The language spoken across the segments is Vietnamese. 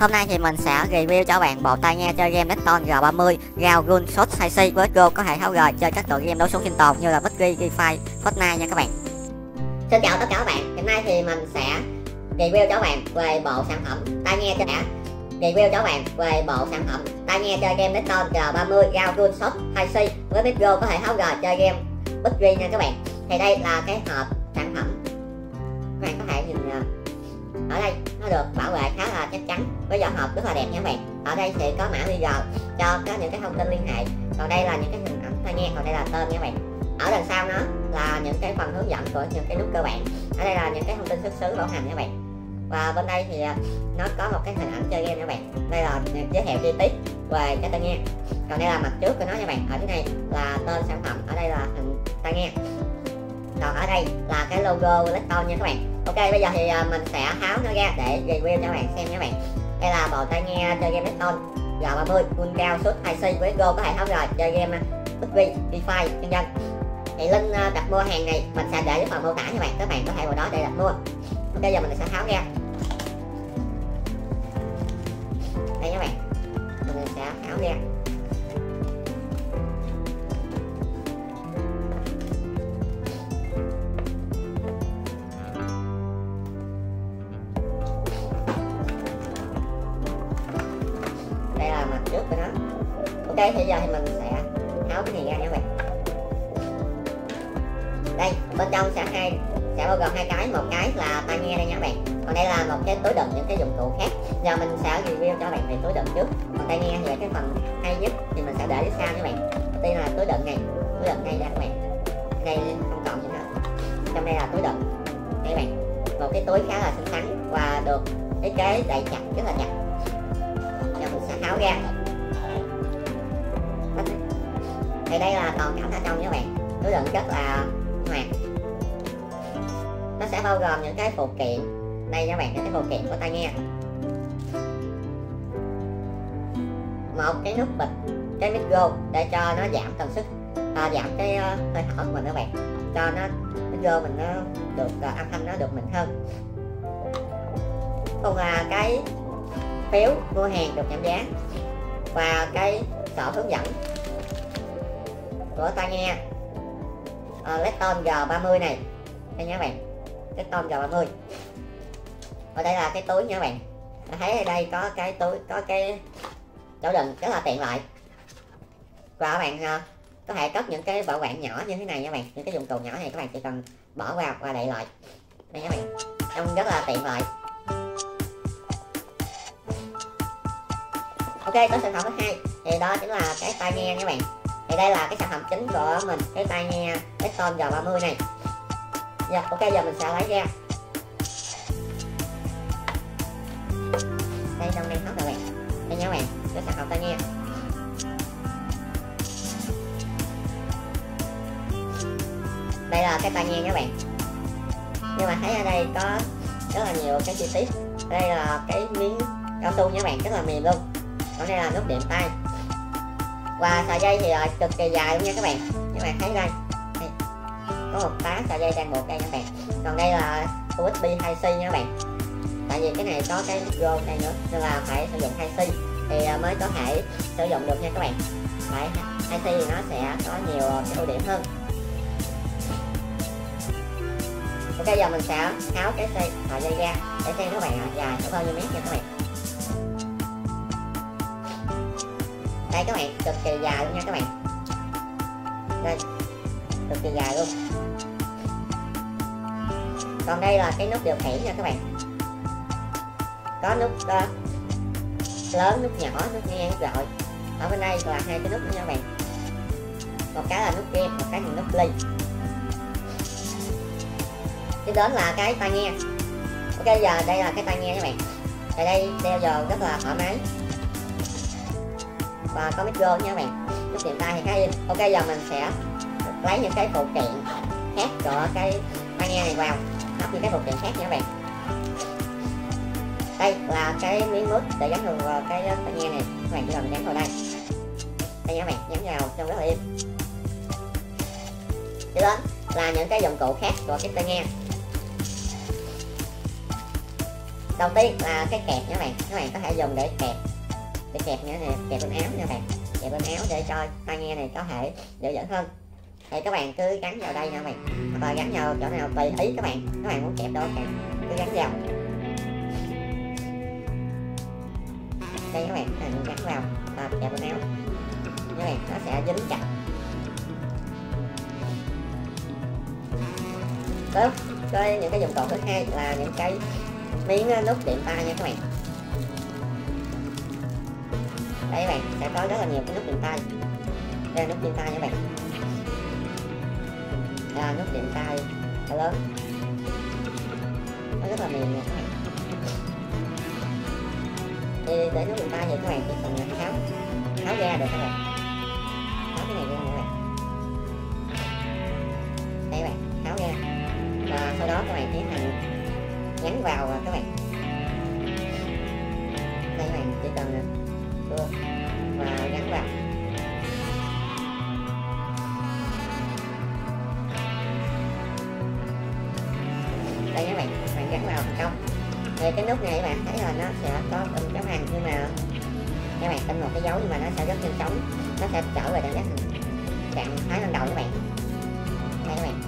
Hôm nay thì mình sẽ review cho bạn bộ tai nghe chơi game Plextone G30 Gow Gun Shoot size C với Go có hệ tháo rời chơi các tựa game đấu súng sinh tồn như là PUBG, Free Fire, Fortnite nha các bạn. Xin chào tất cả các bạn, hôm nay thì mình sẽ review cho bạn về bộ sản phẩm tai nghe chơi game Plextone G30 Gow Gun Shoot size C với Go có hệ tháo rời chơi game PUBG nha các bạn. Thì đây là cái hộp sản phẩm, các bạn có thể nhìn ở đây nó được bảo vệ khá là chắc chắn với vỏ hộp rất là đẹp nha các bạn. Ở đây sẽ có mã QR cho có những cái thông tin liên hệ, còn đây là những cái hình ảnh tai nghe, còn đây là tên nha các bạn. Ở đằng sau nó là những cái phần hướng dẫn của những cái nút cơ bản, ở đây là những cái thông tin xuất xứ bảo hành nha các bạn, và bên đây thì nó có một cái hình ảnh chơi game nha các bạn. Đây là giới thiệu chi tiết về cái tai nghe, còn đây là mặt trước của nó nha các bạn. Ở dưới này là tên sản phẩm, ở đây là hình tai nghe, còn ở đây là cái logo Plextone nha các bạn. Ok, bây giờ thì mình sẽ tháo nó ra để review cho các bạn xem nha các bạn. Đây là bộ tai nghe chơi game Plextone G30 Gow Gun Shoot IC với Go có hệ tháo rời chơi game PUBG, Free Fire nhân dân. Thì link đặt mua hàng này mình sẽ để dưới phần mô tả nha các bạn có thể vào đó để đặt mua. Ok, giờ mình sẽ tháo ra. Đây các bạn, mình sẽ tháo ra. Ok, thì giờ thì mình sẽ tháo cái này ra nha các bạn. Đây, bên trong sẽ bao gồm hai cái, một cái là tai nghe đây nha các bạn. Còn đây là một cái túi đựng những cái dụng cụ khác. Giờ mình sẽ review cho các bạn về túi đựng trước. Còn tai nghe thì cái phần hay nhất thì mình sẽ để phía sau nha các bạn. Đầu tiên là túi đựng này, túi đựng này ra các bạn. Đây không còn gì nữa. Trong đây là túi đựng. Đây các bạn, một cái túi khá là xinh xắn và được thiết kế đậy chặt rất là chặt. Giờ mình sẽ tháo ra. Thì đây là toàn cảnh ở trong nha các bạn, túi đựng rất là hoạt. Nó sẽ bao gồm những cái phụ kiện đây các bạn, những cái phụ kiện của tai nghe, một cái nút bịch, cái micro để cho nó giảm tần suất, giảm cái hơi thở của mình các bạn, cho nó micro mình nó được âm thanh nó được mịn hơn. Còn là cái phiếu mua hàng được giảm giá và cái sổ hướng dẫn của tai nghe Plextone G30 này đây nha các bạn, Plextone G30. Và đây là cái túi nha các bạn, thấy ở đây có cái túi, có cái chỗ đựng rất là tiện lợi, và các bạn có thể cất những cái bảo quản nhỏ như thế này nha các bạn. Những cái dụng cụ nhỏ này các bạn chỉ cần bỏ vào và đậy lại đây nha các bạn, trông rất là tiện lợi. Ok, có sản phẩm thứ hai thì đó chính là cái tai nghe nha các bạn. Thì đây là cái sản phẩm chính của mình, cái tai nghe Plextone G30 này. Ok, giờ mình sẽ lấy ra. Đây, trong đây hết rồi bạn. Đây nha các bạn, cái sản phẩm tai nghe. Đây là cái tai nghe các bạn. Nhưng mà thấy ở đây có rất là nhiều cái chi tiết. Đây là cái miếng cao su nha các bạn, rất là mềm luôn. Còn đây là nút đệm tai. Và sợi dây thì cực kỳ dài luôn nha các bạn. Nhưng mà thấy đây, đây có một tá sợi dây đang buộc đây nha các bạn. Còn đây là USB 2C nha các bạn. Tại vì cái này có cái micro đây nữa nên là phải sử dụng 2C thì mới có thể sử dụng được nha các bạn. 2C thì nó sẽ có nhiều cái ưu điểm hơn. Ok, giờ mình sẽ tháo cái sợi dây ra để xem các bạn dài có bao nhiêu mét nha các bạn. Đây các bạn, cực kỳ dài luôn nha các bạn. Đây, cực kỳ dài luôn. Còn đây là cái nút điều khiển nha các bạn. Có nút lớn, nút nhỏ, nút ngang, nút rọi. Ở bên đây là hai cái nút nữa nha các bạn. Một cái là nút game, một cái là nút ly. Tiếp đến là cái tai nghe. Ok, giờ đây là cái tai nghe các bạn. Tại đây đeo giờ rất là thoải mái. Và có micro nha các bạn, nút điện tai thì khá im. Ok, giờ mình sẽ lấy những cái phụ kiện khác của cái tai nghe này vào, lắp những cái phụ kiện khác nha các bạn. Đây là cái miếng mút để gắn vào cái tai nghe này, các bạn chỉ cần gắn vào đây. Đây nha các bạn, gắn vào trông rất là im. Tiếp đến là những cái dụng cụ khác của cái tai nghe. Đầu tiên là cái kẹp nha các bạn, các bạn có thể dùng để kẹp, để kẹp như thế này, kẹp bên áo nha các bạn, kẹp bên áo để cho tai nghe này có thể dễ dẫn hơn. Thì các bạn cứ gắn vào đây nha các bạn, hoặc là gắn vào chỗ nào tùy ý các bạn muốn kẹp đâu các bạn cứ gắn vào đây các bạn, gắn vào và kẹp bên áo các bạn, nó sẽ dính chặt. Tốt, cái những cái dụng cụ thứ hai là những cái miếng nút điện ta nha các bạn. Đây các bạn sẽ có rất là nhiều cái nút điện tay. Đây là nút điện tay nha các bạn. Đây là nút điện tay lớn. Nó rất là mềm nha các bạn. Thì để nút điện tay thì các bạn chỉ cần tháo ra được các bạn. Tháo cái này ra các bạn. Đây các bạn, tháo ra. Và sau đó các bạn tiến hành nhấn vào các bạn. Đây các bạn chỉ cần đưa và gắn vào. Đây các bạn, gắn vào thành công. Thì cái nút này các bạn thấy là nó sẽ có từng cái hàng, nhưng mà các bạn tin một cái dấu nhưng mà nó sẽ rất nhanh chóng, nó sẽ trở về trạng thái ban đầu các bạn. Đây các bạn.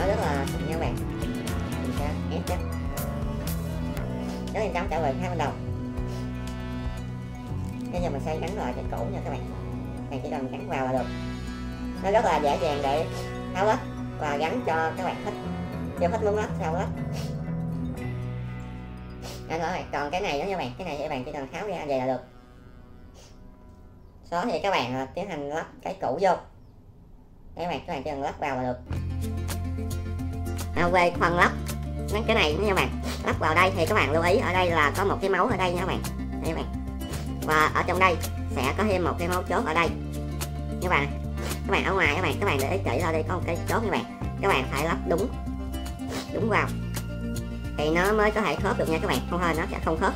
Nó rất là sạch nha các bạn, mình sẽ ép chắc rất là chóng trở về hai ban đầu. Bây giờ mình sẽ gắn lại cái cũ nha các bạn, bạn chỉ cần gắn vào là được. Nó rất là dễ dàng để tháo lắp và gắn cho các bạn thích, cho thích muốn lắp sao lắp. Còn cái này đó nha bạn, cái này thì bạn chỉ cần tháo ra vậy là được. Sau đó thì các bạn tiến hành lắp cái cũ vô. Đây các bạn chỉ cần lắp vào là được. Về phần lắp cái này nha các bạn, lắp vào đây thì các bạn lưu ý ở đây là có một cái mấu ở đây nha các bạn, đây các bạn, và ở trong đây sẽ có thêm một cái mấu chốt ở đây các bạn. Các bạn ở ngoài các bạn để ý kỹ, ở đây có một cái chốt các bạn, phải lắp đúng vào thì nó mới có thể khớp được nha các bạn, không thôi nó sẽ không khớp.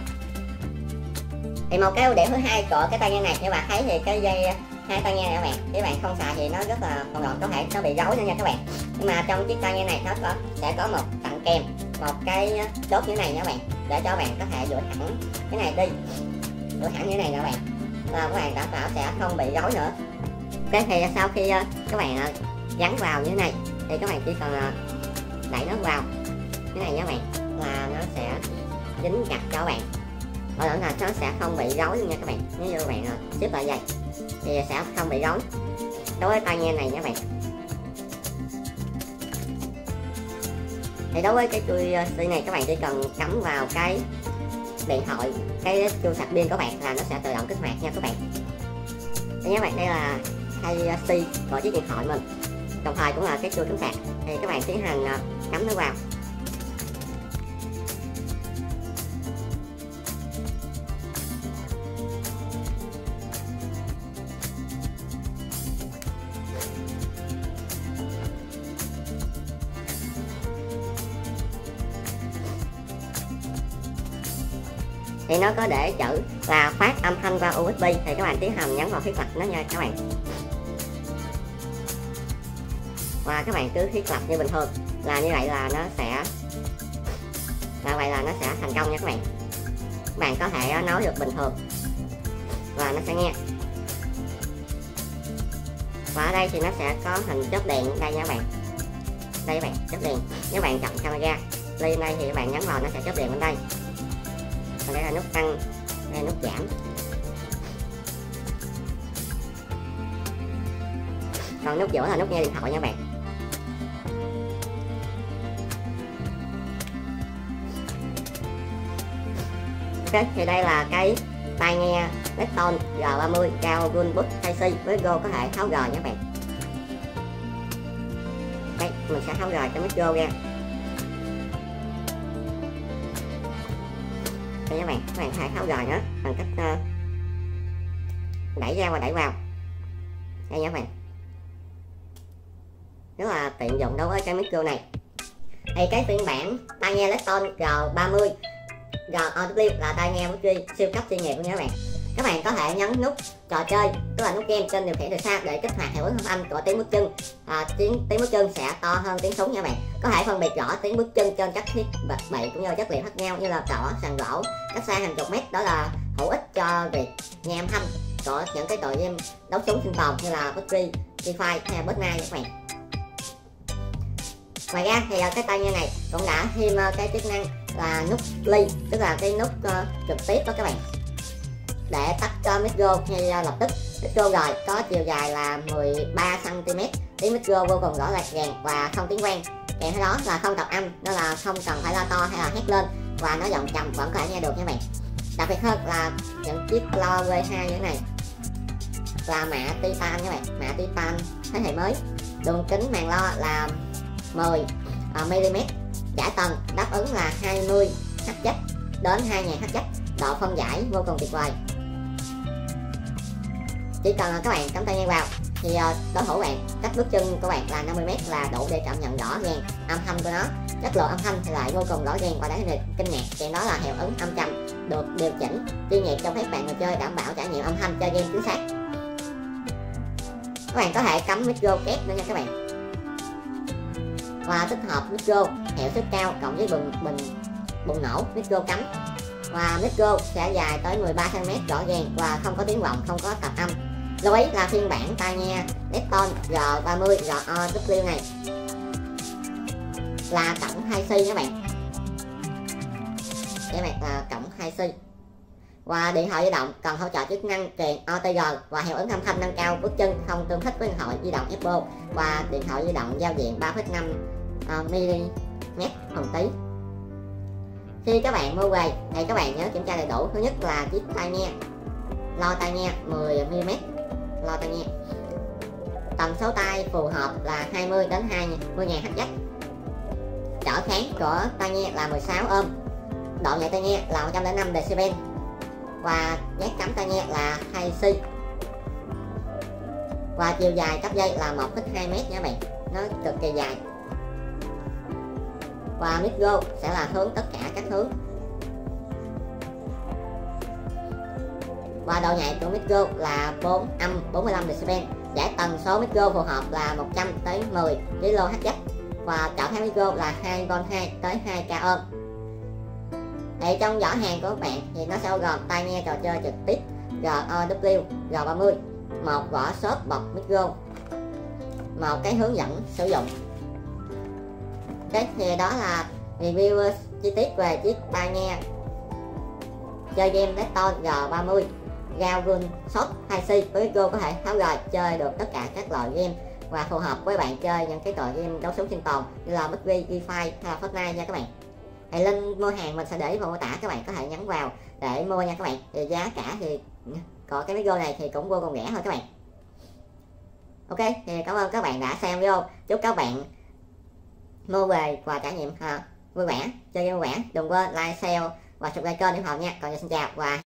Thì một cái ưu điểm thứ hai của cái tai nghe này các bạn thấy thì cái dây hai tai nghe này các bạn không xài thì nó rất là còn có thể nó bị rối nữa nha các bạn. Nhưng mà trong chiếc tai nghe này nó sẽ có một tặng kèm một cái chốt như thế này nha các bạn, để cho bạn có thể duỗi thẳng cái này đi, duỗi thẳng như thế này nha các bạn, là các bạn đảm bảo sẽ không bị rối nữa. Cái thì sau khi các bạn gắn vào như thế này thì các bạn chỉ cần đẩy nó vào như thế này nha các bạn, là nó sẽ dính chặt cho các bạn, bảo đảm là nó sẽ không bị rối nha các bạn. Nếu như các bạn xếp lại vậy thì sẽ không bị rối đối với tai nghe này nha các bạn. Thì đối với cái chui USB này các bạn chỉ cần cắm vào cái điện thoại, cái chui sạc pin của bạn là nó sẽ tự động kích hoạt nha các bạn. Thì các bạn đây là hai USB của chiếc điện thoại mình, đồng thời cũng là cái chui cắm sạc. Thì các bạn tiến hành cắm nó vào. Thì nó có để chữ là phát âm thanh qua USB, thì các bạn tiến hành nhấn vào thiết lập nó nha các bạn, và các bạn cứ thiết lập như bình thường, là như vậy là nó sẽ thành công nha các bạn. Các bạn có thể nói được bình thường và nó sẽ nghe. Và ở đây thì nó sẽ có hình chớp đèn đây nha các bạn, đây các bạn, chớp đèn. Nếu bạn chọn camera lên đây thì các bạn nhấn vào nó sẽ chớp đèn bên đây. Còn đây là nút tăng, đây là nút giảm. Còn nút giữa là nút nghe điện thoại nha các bạn. Ok, thì đây là cái tai nghe Plextone G30 Gow Gun Shoot với Go có thể tháo rời nha các bạn. Đây, mình sẽ tháo rời cái mic Go ra. Đây các bạn phải tháo rời nó bằng cách đẩy ra và đẩy vào. Đây nha các bạn, rất là tiện dụng đối với cái micro này. Thì cái phiên bản tai nghe Plextone G30 GOW là tai nghe PUBG siêu cấp chuyên nghiệp nha các bạn. Các bạn có thể nhấn nút trò chơi, tức là nút game trên điều khiển từ xa để kích hoạt hiệu ứng âm thanh của tiếng bước chân. Tiếng bước chân sẽ to hơn tiếng súng nha bạn. Có thể phân biệt rõ tiếng bước chân trên các thiết bị cũng như chất liệu khác nhau như là cỏ, sàn gỗ, cách xa hàng chục mét. Đó là hữu ích cho việc nghe âm thanh của những cái tựa game đấu súng sinh tồn như là PUBG, Free Fire hay Fortnite các bạn. Ngoài ra thì cái tai nghe này cũng đã thêm cái chức năng là nút ly, tức là cái nút trực tiếp đó các bạn, để tắt micro ngay lập tức. Micro rồi có chiều dài là 13 cm, tiếng micro vô cùng rõ ràng và không tiếng vang. Kèm theo đó là không tập âm, nó là không cần phải lo to hay là hét lên, và nó giọng trầm vẫn có thể nghe được nha bạn. Đặc biệt hơn là những chiếc loa V2 như thế này là mạ Titan các bạn, mạ Titan thế hệ mới. Đường kính màn lo là 10 mm, giải tần đáp ứng là 20 Hz đến 2000 Hz, độ phân giải vô cùng tuyệt vời. Chỉ cần các bạn cắm tai nghe vào thì đối thủ bạn, cách bước chân của bạn là 50 m là đủ để cảm nhận rõ ràng âm thanh của nó. Chất lượng âm thanh thì lại vô cùng rõ ràng và đáng kinh ngạc. Kèm đó là hiệu ứng âm trầm được điều chỉnh chuyên nghiệp cho phép bạn người chơi đảm bảo trải nghiệm âm thanh chơi game chính xác. Các bạn có thể cắm micro kép nữa nha các bạn, và tích hợp micro hiệu suất cao cộng với bùng nổ micro cắm. Và micro sẽ dài tới 13 cm, rõ ràng và không có tiếng vọng, không có tạp âm. Lưu ý là phiên bản tai nghe Plextone G30 ROW này là cổng 2C các bạn. Các bạn là cổng 2C. Và điện thoại di động cần hỗ trợ chức năng truyền OTG và hiệu ứng âm thanh nâng cao bước chân không tương thích với điện thoại di động Apple và điện thoại di động giao diện 3,5 mm phòng tí. Khi các bạn mua về thì các bạn nhớ kiểm tra đầy đủ. Thứ nhất là chiếc tai nghe, lo tai nghe 10 mm, lo tai nghe tần số tai phù hợp là 20 đến 20.000 Hz. Trở kháng của tai nghe là 16 ohm, độ nhạy tai nghe là 105 dB, và nhét cắm tai nghe là 2C, và chiều dài cáp dây là 1,2 m nha bạn, nó cực kỳ dài. Và micro sẽ là hướng tất cả các hướng. Và độ nhạy của micro là 4 âm 45 dB, giải tần số micro phù hợp là 100 tới 10 kHz, và trở kháng micro là 2V2 tới 2k ohm. Thì trong giỏ hàng của các bạn thì nó sẽ gồm tai nghe trò chơi trực tiếp ROW G30, một vỏ xốp bọc micro, một cái hướng dẫn sử dụng. Cái thì đó là review chi tiết về chiếc tai nghe chơi game Plextone G30 Gow Gun Shoot 2C với micro có thể tháo gỡ, chơi được tất cả các loại game và phù hợp với bạn chơi những cái trò game đấu súng sinh tồn như là PUBG, Free Fire hay là Fortnite nha các bạn. Thì link mua hàng mình sẽ để vào mô tả, các bạn có thể nhấn vào để mua nha các bạn. Thì giá cả thì có cái video này thì cũng vô cùng rẻ thôi các bạn. Ok, thì cảm ơn các bạn đã xem video. Chúc các bạn mua về và trải nghiệm vui vẻ, chơi game vui vẻ. Đừng quên like, share và subscribe kênh để ủng hộ nha. Còn giờ xin chào và